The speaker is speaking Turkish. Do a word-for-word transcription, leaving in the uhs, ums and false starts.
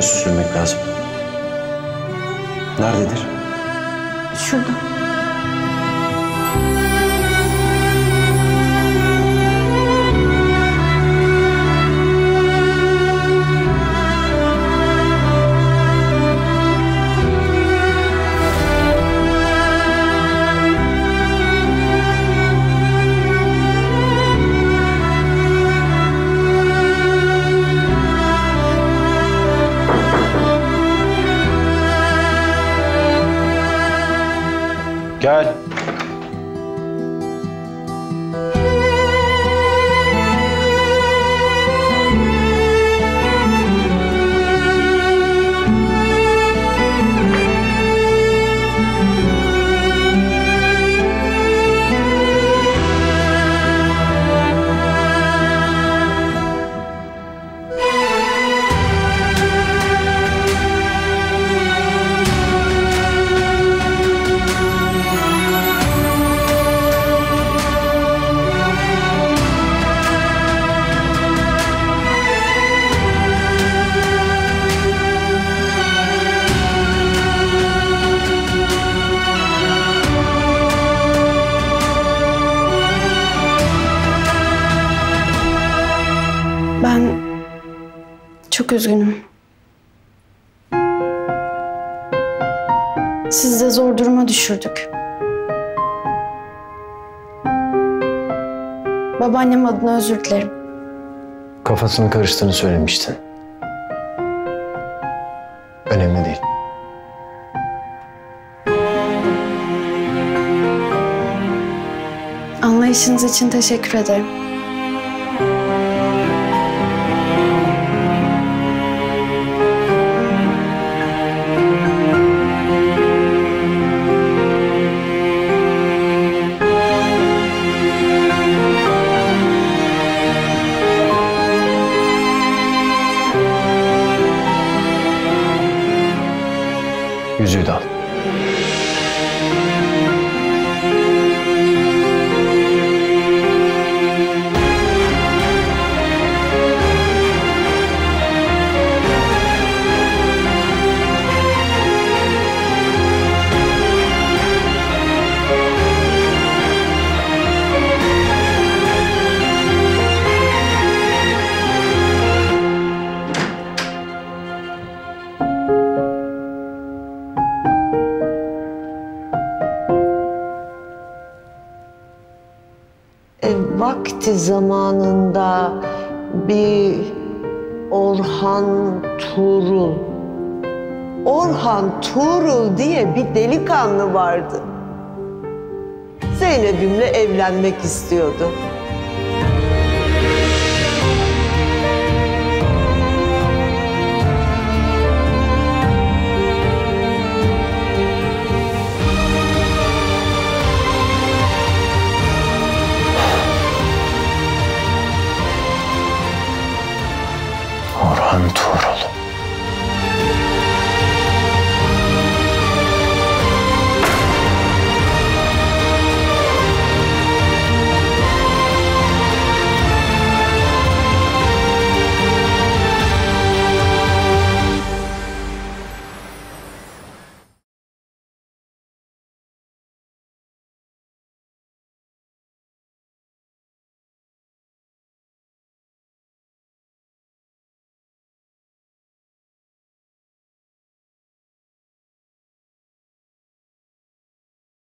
üzerine süzülmek lazım. Nerededir? Şurada. Gel. Ben çok üzgünüm. Sizi de zor duruma düşürdük. Babaannem adına özür dilerim. Kafasını karıştığını söylemiştin. Önemli değil. Anlayışınız için teşekkür ederim. Yüzüğü de al. Vakti zamanında bir Orhan Tuğrul, Orhan Tuğrul diye bir delikanlı vardı. Zeynep'imle evlenmek istiyordu.